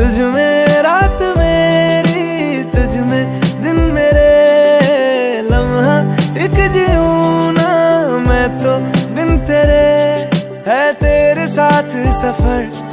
तुझ में रात मेरी, तुझ में दिन मेरे, लम्हा एक जीऊँ ना मैं तो बिन तेरे, है तेरे साथ सफर।